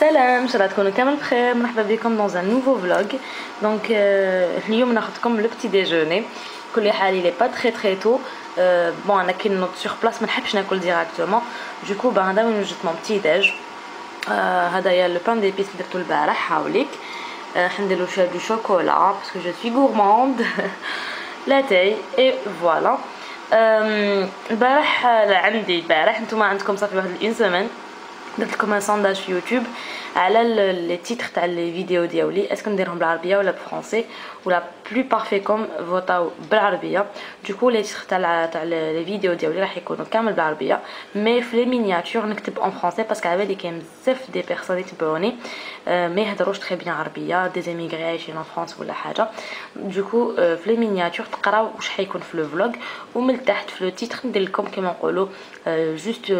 سلام، ان شاء الله تكونوا كامل بخير. مرحبا بكم دون ان نوفو فلوغ. دونك اليوم ناخذكم لو بتي ديجوني. كل حال لي با تري تري تو بون انا كي نوض سور بلاص ما نحبش ناكل ديراكتومون. دوكو با هذا وين وجدت مون بتي ديج. هذايا لو بان ديبيس اللي درتو البارح. حاوليك حنديرلو شويه دو شوكولا باسكو جو سوي غورماند. لاتاي اي فوالا. البارح عندي البارح نتوما عندكم صافي واحد الانسمان درت لكم ان سانداج في يوتيوب على لي تيتر تاع لي فيديو ديالي اسكو نديرهم بالعربيه ولا بالفرنسي ولا بلو بارفيكم فوطاو بالعربيه. دوكو لي تيتر تاع لي فيديو ديالي راح يكونوا كامل بالعربيه مي في لي مينياتور نكتب اون فرونسي باسكو على بالي كاين بزاف دي بيرسون يتبعوني ما يهضروش تري بيان عربيه دي زيميغري عايشين في فرنسا ولا حاجه. دوكو في لي مينياتور تقراو واش حيكون في لو فلوغ ومن تحت في لو تيتر ندير لكم كيما نقولوا جوست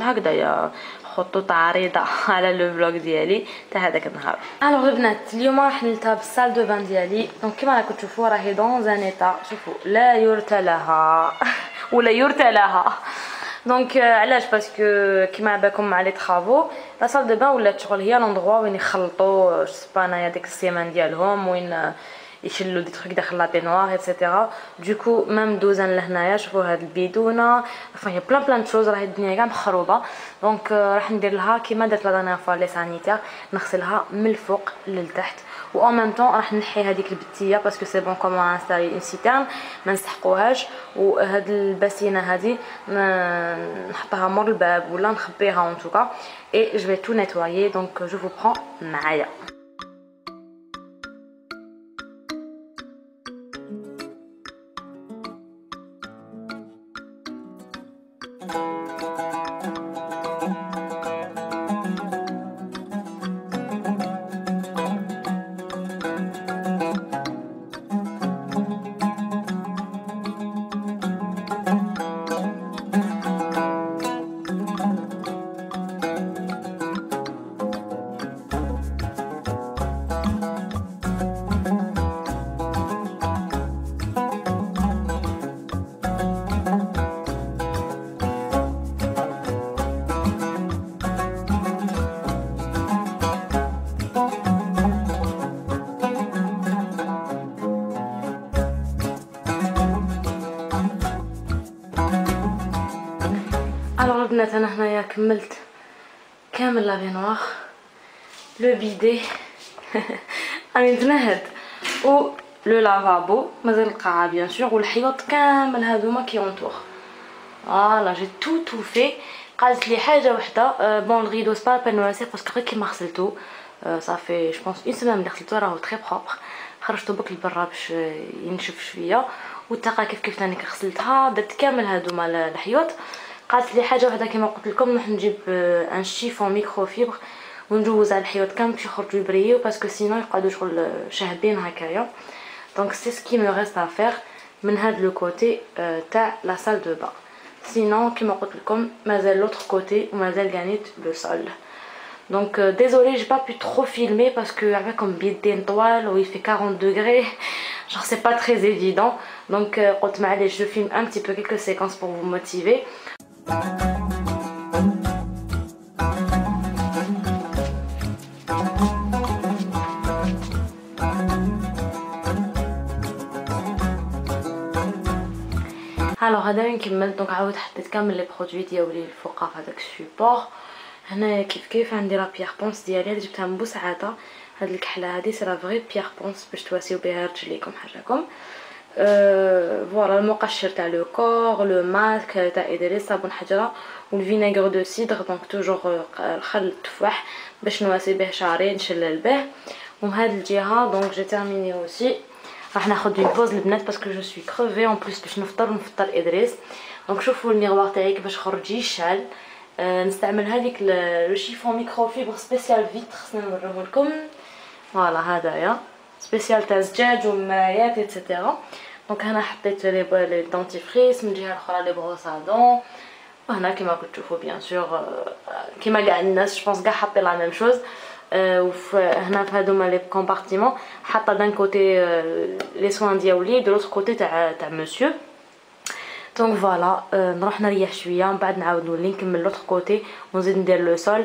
هكذايا خطوط عريضه على لو فلوغ ديالي تاع هذاك النهار. الوغ البنات اليوم راح نلتها بالصال دو بان ديالي. دونك كيما راكم تشوفوا راهي دون ان ايتا شوفوا لا يرتى لها ولا يرتى لها. دونك علاش؟ باسكو كيما بالكم مع لي طرافو لا صال دو بان ولات شغل هي لوندغوا وين يخلطوا سبانايا ديك السيمان ديالهم وين يشلوا دي تروك داخل لا بينوار ايتترا. دوكو ميم دوزان لهنايا شوفوا هاد البيدونه فيها بلان بلان تشوز راهي الدنيا كاع مخروبه. دونك راح ندير لها كيما درت لا دانيير فوا لي سانيتير نغسلها من الفوق للتحت و ان ميم طون راح نحي هذيك البتيه باسكو سي بون كوم انستالي اون سيتيرن ما نسحقوهاش. وهاد الباسينه هذه نحطها مور الباب ولا نخبيها اون توكا اي جو في تو نيتوايي. دونك جو فو برون معايا. البنات انا هنايا كملت كامل لافينوار لو بيدي راني نتنهد و لو لافابو مازال القاعه بيان سور والحيوط كامل هذوما كيونطوخ. فوالا جي تو في قالت لي حاجه وحده بون الغيدو سبا بانواسي باسكو غير كيما غسلتو صافي جو بونس اون سيمين اللي غسلتو راهو تري بروبر. خرجتو بك لبرا باش ينشف شويه والتاقه كيف كيف ثاني غسلتها درت كامل هذوما الحيوط. قالت لي حاجه وحده كما قلت لكم نروح نجيب ان شيفون ميكرو فيبر وندوز على الحيوط كامل باش يخرجوا يبريو باسكو سينو يقعدوا شغل شاهبين هكايا. دونك سي سكي مو ريست ا فير من هاد لو كوتي تاع لا سال دو با. سينو كما قلت لكم مازال لوتر كوتي ومازال غانيت لو سول. دونك ديزولي جي با بو ترو فيلمي باسكو عباكم بيدي طوال و يفي 40 دوغري genre c'est pas très évident. Donc قلت معليش جو فيلم ان تي بو كيلكو سيكونس بور فو موتيفي. الوغ هذا وين كملت. دونك عاود حطيت كامل لي برودوي ديالي الفوقه في هذاك السوبور. هنايا كيف كيف عندي لا بيير بونس ديالي جبتها من بوسعاده. هاد الكحله هادي سي لا فغي بيير بونس باش تواسيو بها رجليكم حاجاكم. فوالا المقشر تاع لو كور لو ماسك تاع ادريس صابون حجره والفينيغر دو سيدر. دونك توجور الخل التفاح باش نواسي به شعري نشلل به. ومن هاد الجهه دونك جي تيرميني اوسي. راح ناخذ اون بوز البنات باسكو جو سوي كروفي اون بليس باش نفطر ونفطر ادريس. دونك شوفوا الميغوار تاعي كيفاش خرج يشعل. نستعمل هذيك لو شيفون ميكرو فيبر سبيسيال فيتر خصنا نوريه لكم. فوالا هدايا سبيسيال تاع زجاج ومايات ايتترا. دونك هنا حطيت لي دونتيفريس من جهه اخرى لي بروسادون. وهنا كيما راكم تشوفوا بيان سور كيما كاع الناس جو بونس كاع حاطين لا ميم شوز. وهنا في هذوما لي كومبارتيمون حاطه دان كوتي لي سوان ديالي دو لوتر كوتي تاع مسيو. دونك فوالا نروح نريح شويه من بعد نعاود نولي نكمل لوتر كوتي ونزيد ندير لو سول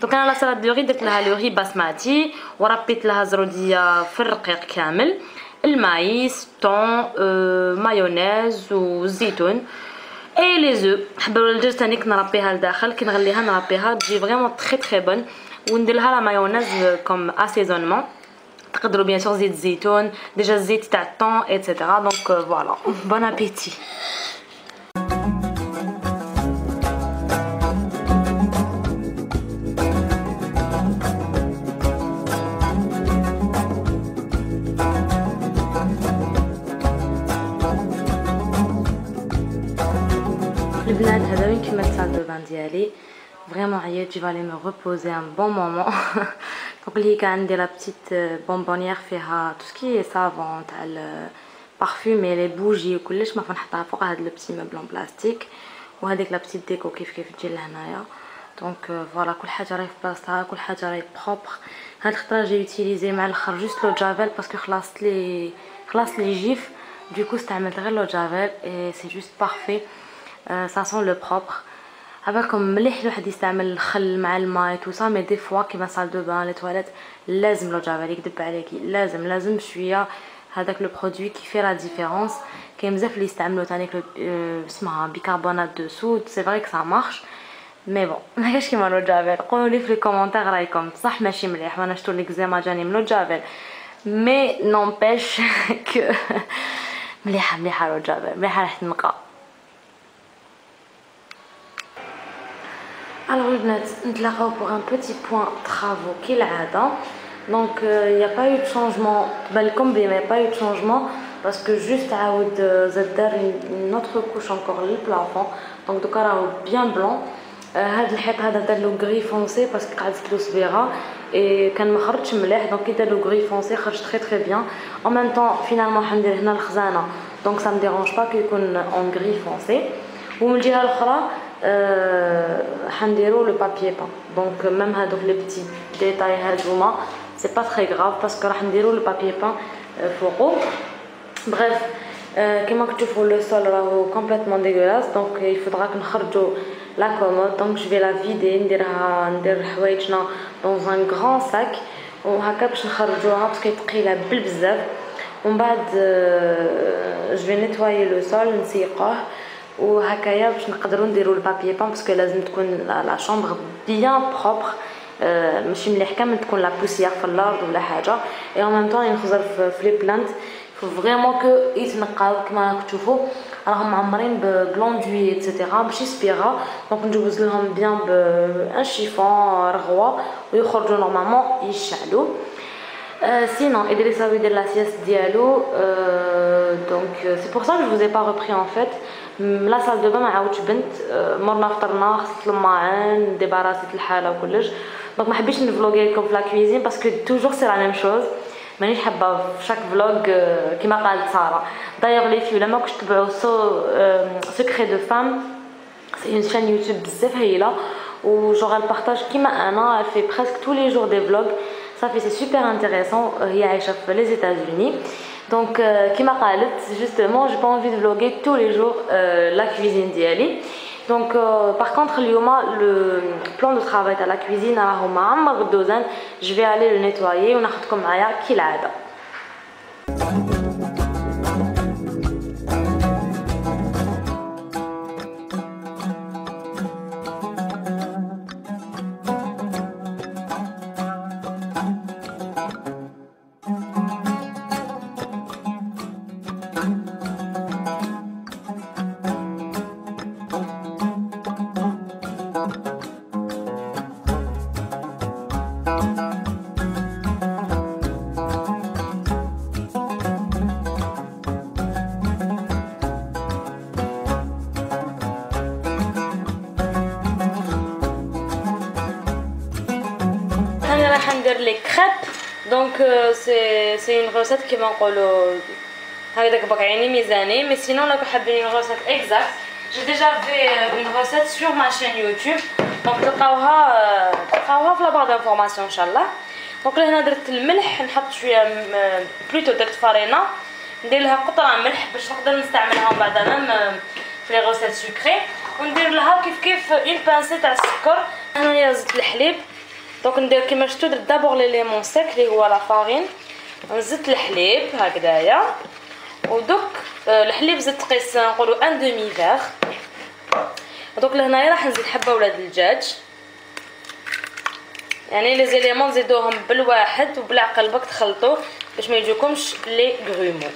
دونك انا لا سالاد دو غي درت لها لو غي باسماتي وربيت لها زروديه في الرقيق كامل المايس طون مايونيز والزيتون اي لي زو حبه ولاد الدجاج ثاني كنربيها لداخل كنغليها نربيها تجي فريمون تري تري بون وندير لها لا مايونيز كوم اسيزونمون تقدروا بيان سور زيت الزيتون ديجا الزيت تاع الطون ايتترا دونك فوالا بون ابيتي. البنات هذا وين كملت صال دو بان ديالي فريمون عييت جي فالي مو ريبوزي ان بون مومون. Donc il y a de la petite bonbonnière فيها tout ce qui est savon تاع البارفوم et les bougies وكلش ما فنحطها فوق هذا لو بيتي مبلون بلاستيك وهذيك لا بيتي ديكو كيف تجي لهنايا دونك فوالا كل حاجه راهي في بلاصتها كل حاجه راهي بروبر. هاد الخطره جي يوتيليزي مع الاخر جوست لو جافيل باسكو خلصت لي جيف دوكو استعملت غير لو جافيل اي سي جوست بارفي سا سون لو بروبر. عبالكم مليح الواحد يستعمل الخل مع الماء توصا مي دي فوا كيما صال دو بان لي تواليت لازم لو جافيل يكذب عليكي لازم شويه هذاك لو برودوي كيفي لا ديفيرونس. كاين بزاف اللي يستعملوا ثاني اسمها بيكربونات دو صود سي فري كو سا مارش مي بون ما كاش كيما لو جافيل. قولوا لي في لي كومونتير رايكم صح ماشي مليح وانا شتو ليكزيما جاني من لو جافيل مي نونبيش كو مليحه لو جافيل مليحه راح تنقى. Alors les bnates, nous allons pour un petit point travaux qu'il a dedans. Donc il n'y a pas eu de changement, comme il n'y a pas eu de changement parce que juste à haute zadar une autre couche encore le plafond. Donc le carreau bien blanc. هذا الحيط هذا دار له غري فونسي باسكو قعدت له صبيغه اي كان ما خرجش مليح دونك كي دار له غري فونسي خرج تري تري بيان اون ميم طون فينالمون حندير هنا الخزانه دونك سا ما ديرونج با كي يكون اون غري فونسي. ومن الجهه الاخرى حنديرو لو بابيي بان دونك ميم هادوك لي بيتي ديتاي هادوما سي با تري غراف باسكو راح نديرو لو بابيي بان فوقو. بريف كيما كتشوفو لو سول راهو كومبليتمون ديغولاس دونك يفضلك نخرجو لا كومود دونك جو في لا فيدي ندير حوايجنا دون ان غران ساك وهكا باش نخرجوها باسكو ثقيله بزاف. ومن بعد جو في نيتوايي لو سول نسيقوه وهكايا باش نقدروا نديروا البابيي بون باسكو لازم تكون لا شومبر بيان بروبر ماشي مليح كامل تكون لا بوسيير في الارض ولا حاجه اي اون ميم طون ينخزر في لي بلانت فريمون كو يتنقاو كما كتشوفوا راهم معمرين ببلوندوي ايتترا ماشي سبيغا دونك ندوز لهم بيان بان شيفون رغوه ويخرجوا نورمالمون يشعلوا. Sinon, Idriss a eu de la sieste diallo, donc c'est pour ça que je vous ai pas repris en fait. La salle de bain ma عاودش بنت مرنا فطرنا غسلت الماعن ديباراسيت الحاله وكلش دونك ما حبيتش نفلوغي لكم في لا كويزين باسكو توجور سي لا ميم شوز مانيش حابه في شاك فلوغ كيما قالت ساره. دايوغ لي فيو لما كنتش تبعوا سيكري دو فام سي اون شان يوتيوب بزاف هايله وجوغ البارطاج كيما انا في بريسك tous les jours des vlogs. صافي سي سوبر انتريسون هي عايشه في لي ايتازوني دونك كيما قالت جوستمون جو با انفي دو فلوغي tous les jours لا كوزين ديالي. دونك باغ كونطخ اليوم لو بلان دو طرافاي تاع لا كوزين راهو عامر الدوزان جو في الي لو نيتوايي وناخذكم معايا كالعاده. دونك سي اون غوسيت كيما نقولوا هكذاك بقعيني ميزاني. مي سينون راكو حابين اون غوسيت اكزاكت جي ديجا في اون غوسيت سور ما شين يوتيوب دونك تلقاوها في لابار دانفورماسيون ان شاء الله. دونك لهنا درت الملح، نحط شويه بلوتو درت فرينه ندير لها قطره ملح باش نقدر نستعملها من بعد انا في لي غوسيت سكري، وندير لها كيف كيف اون بانسي تاع السكر. هنايا زدت الحليب دونك ندير كيما شفتوا درت دابور لي ليمون سيك اللي هو لا فارين، زدت الحليب هكذايا، ودوك الحليب زدت قيس نقولوا ان دومي فيغ. دونك لهنايا راح نزيد حبه ولاد الدجاج، يعني لي زيليمون زيدوهم بالواحد وبالعقلبك تخلطوا باش ما يجيكمش لي غرومو.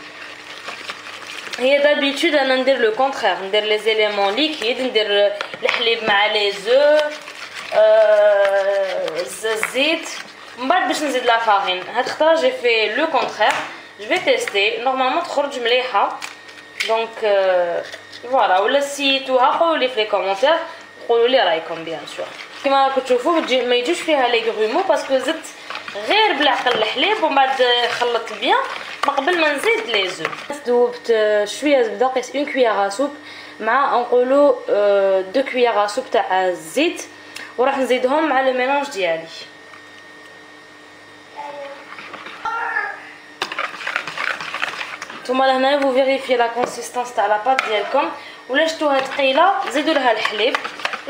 هي دابيتود انا ندير لو كونترير، ندير لي زيليمون ليكيد، ندير الحليب مع لي زو الزيت من بعد باش نزيد لا فارين. هاد الخطره جي في لو كونترير، جو في تيستي نورمالمون تخرج مليحه. دونك فوالا ولا سيتوها قولوا لي في لي كومونتير، قولوا لي رايكم بيان سور. كما راكم تشوفوا ما يجوش فيها لي غرومو باسكو زدت غير بالعقل الحليب ومن بعد خلطت بيان قبل ما نزيد لي زو. ذوبت شويه زبده قيس اون كويير سوب مع نقولوا دو كويير سوب تاع الزيت، وراح نزيدهم مع لو ميلونج ديالي. نتوما لهنا فو فيريفي لا كونسيستانس تاع لا بات ديالكم، ولا شفتوها ثقيله زيدوا لها الحليب،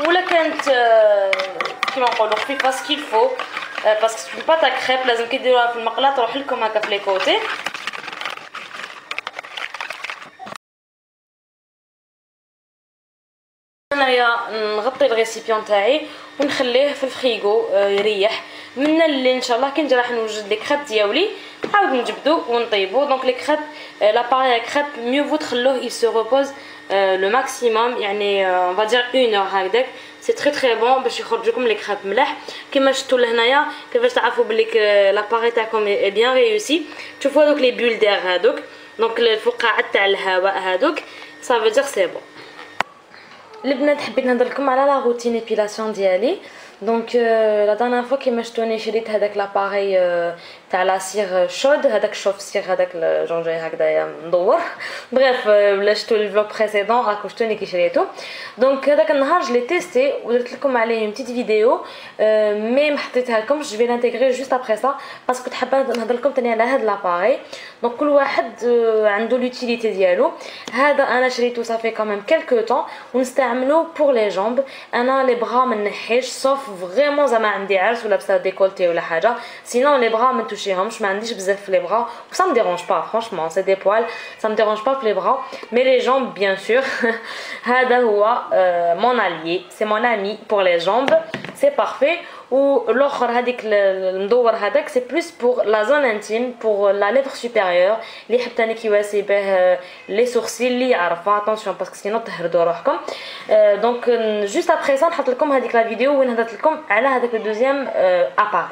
ولا كانت كيما نقولوا خفيفه سكيل فو باسكو الباطا كريب لازم كي ديروها في المقله تروح لكم هكا في لي كوتي. هنايا نغطي الغيسيبيون تاعي ونخليه في الفريغو يريح من اللي ان شاء الله كي نجي راح نوجد لي كريب ديالي نعاود نجبدو ونطيبو. دونك لي كريب لاباري كريب ميو فو تخلوه اي سو ريبوز لو ماكسيموم، يعني اون فادير 1 اور هكداك سي تري تري بون باش يخرج لكم لي كريب ملاح. كيما شفتوا لهنايا كيفاش تعرفوا بلي لاباري تاعكم اي بيان ريوسي، تشوفوا هذوك لي بول دير هذوك دونك الفقاعات تاع الهواء هذوك صافي دير سي بون. البنات حبيت نهضر لكم على لا روتين ايبيلاسيون ديالي. دونك لا دانيير فوا كيما شفتوني شريت هذاك لاباري تاع لا سيغ شود، هذاك شوف سيغ هذاك جون جاي هكذايا مدور بغيف ولا شفتوا الفلوغ بريسيدون راكم شفتوني كي شريته. دونك هذاك النهار جلي تيستي ودرت لكم عليه بتيت فيديو مي ما حطيتها لكمش، جو في لانتيغري جوست ابري سا باسكو كنت حابه نهضر لكم ثاني على هذا لاباري. دونك كل واحد عنده لوتيليتي ديالو. هذا انا شريته صافي كامم كلكو طون ونستعملو بور لي جومب، انا لي بغا ما نحيش سوف فريمون زعما عندي عرس ولا بصح ديكولتي ولا حاجه، سينون لي بغا ما نتوشيهمش، ما عنديش بزاف في لي بغا وسا ما ديرونج با فرانشمون سي دي بوال سا ما ديرونج با في لي بغا مي لي جومب بيان سور. هذا هو مون الي سي مون امي بور لي جومب سي بارفي، والاخر هذيك المدور هذاك سي بلوس بور لا زون انتيم بور لا ليفر سوبيريور اللي حتى تاني كيواسي به لي سورسي اللي يعرفها اتونسيون باسكو سينون تهردوا روحكم. دونك جوست ابري سا نحط لكم هذيك لا فيديو وين هضرت لكم على هذاك الدوزيام اباري.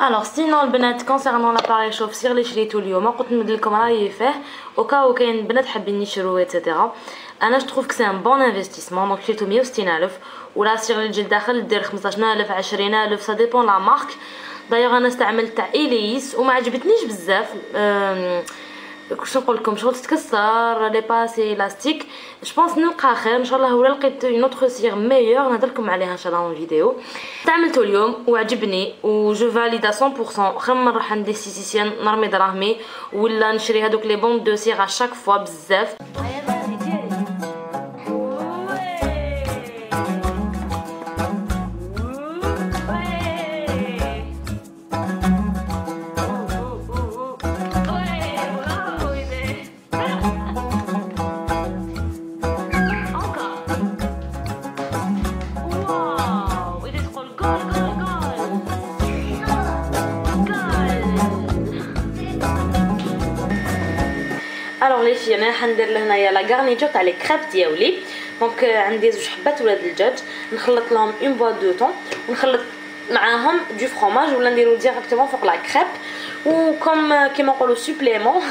الوغ سينون البنات كونسيرنون لاباري شوف سير اللي شريته اليوم قلت نمد لكم رايي فيه وكاو كاين بنات حابين يشروه ايتترا. انا شتروف كسي ان بون انفستيسمون. دونك شريته 160000 ولا سيغ اللي تجي لداخل دير 15000 20000 سا ديبون لا مارك. دايوغ انا استعملت تاع ايليس وما عجبتنيش بزاف، كنت نقول لكم شغل تتكسر لي باسي الاستيك. جو بونس نلقى خير ان شاء الله، ولا لقيت اون اوتر سيغ ميور نهضر لكم عليها ان شاء الله في الفيديو. استعملته اليوم وعجبني و جو فاليدا 100%. خير من نروح عند السيسيسيان نرمي دراهمي ولا نشري هذوك لي بون دو سيغ اشاك فوا بزاف. انا راح ندير لهنايا لا غارنيتور تاع لي كريب ديالي. دونك عندي زوج حبات ولاد الدجاج نخلط لهم اون بوا دو طون ونخلط معاهم دو فرماج ولا نديرو ديريكتومون فوق لا كريب، وكم كيما نقولوا سوبليمون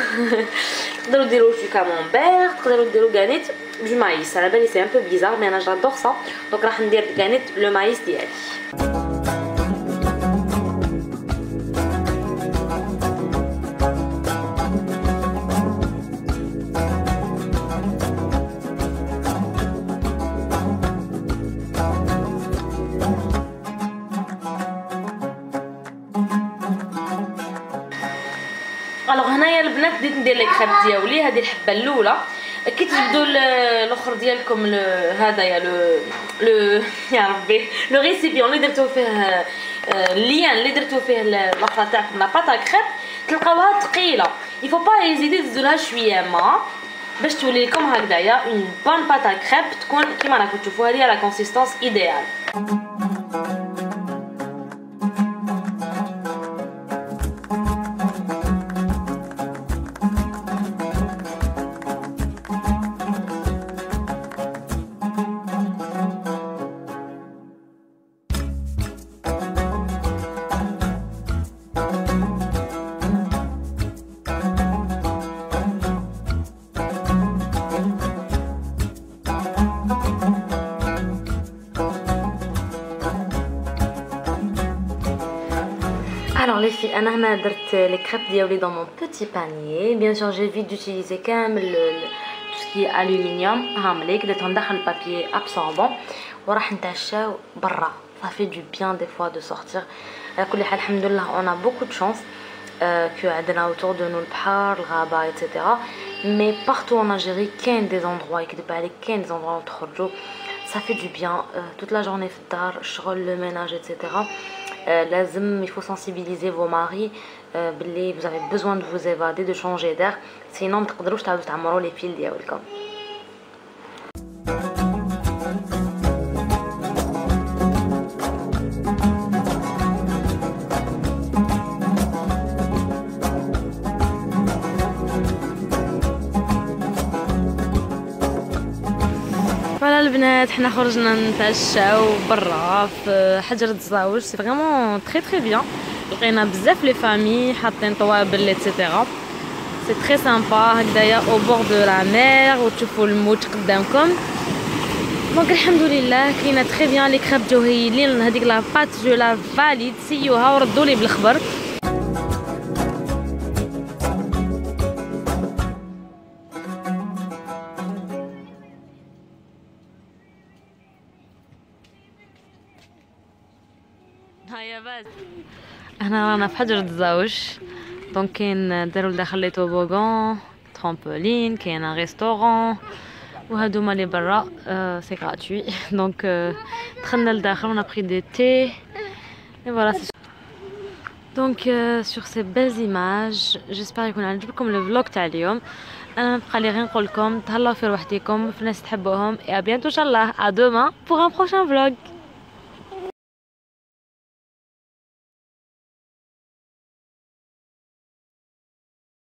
تقدروا ديروا شي كامونبير، تقدروا ديروا غانيت دو مايس. على بالي سي ان بو بيزار مي انا جادور سا. دونك راح ندير غانيت لو مايس ديالي. بديت ندير لي كريب دياولي. هذه الحبه الاولى كي تجبدوا الاخر ديالكم هذايا لو يا ربي لو ريسيبيون اللي درتو فيه الليان اللي درتو فيه الاخرى تاعكم لا باطا كريب تلقاوها ثقيله. يفو با هيزيتي تزيدولها شويه ما باش تولي لكم هكذايا اون بون باطا كريب تكون كيما راكم تشوفوا. هذه لا كونسيستونس ايديال. Les filles, أنا هنا درت les crêpes ديالي dans mon petit panier. Bien sûr, j'évite d'utiliser كامل tout ce qui est aluminium. هامليك درتهم داخل البابيي absorbant وراح نتعشاو برا. Ça fait du bien des fois de sortir. على كل حال الحمد لله on a beaucoup de chance que عندنا autour de nous البحر الغابة etc. Mais partout en Algérie كاين des endroits يكذب عليك كاين des endroits تخرجوا. Ça fait du bien toute la journée في الدار الشغل le ménage etc. Il faut sensibiliser vos maris que vous avez besoin de vous évader, de changer d'air, sinon vous ne pouvez pas vous les fils de vous. البنات حنا خرجنا نتعشاو برا في حجرة الزاوج. سي فريمون تري تري بيان. لقينا بزاف لي فامي حاطين طوابل ايتترا. سي تري سامبا هكذايا او بور دو لا مير وتشوفوا الموت قدامكم. دونك الحمد لله كاينه تري بيان لي كريب جوهيلين. هذيك لا بات جو لا فاليد سيوها وردوا لي بالخبر. هنا رانا في حجرة الزاوج. دونك كاين داروا لداخل لي توبوغون ترامبولين كاين ان ريستورون وهادوما لي برا سي غراتوي. دونك دخلنا لداخل ونا بري دي تي اي فوالا. دونك سور سي بيل ايماج جيسبر يكون عجبكم الفلوق تاع اليوم. انا مابقى لي غير نقول لكم تهلاو في روحتكم في الناس تحبوهم. اي ا بيانتو ان شاء الله ا دوما بوغ ان بروشان فلوق.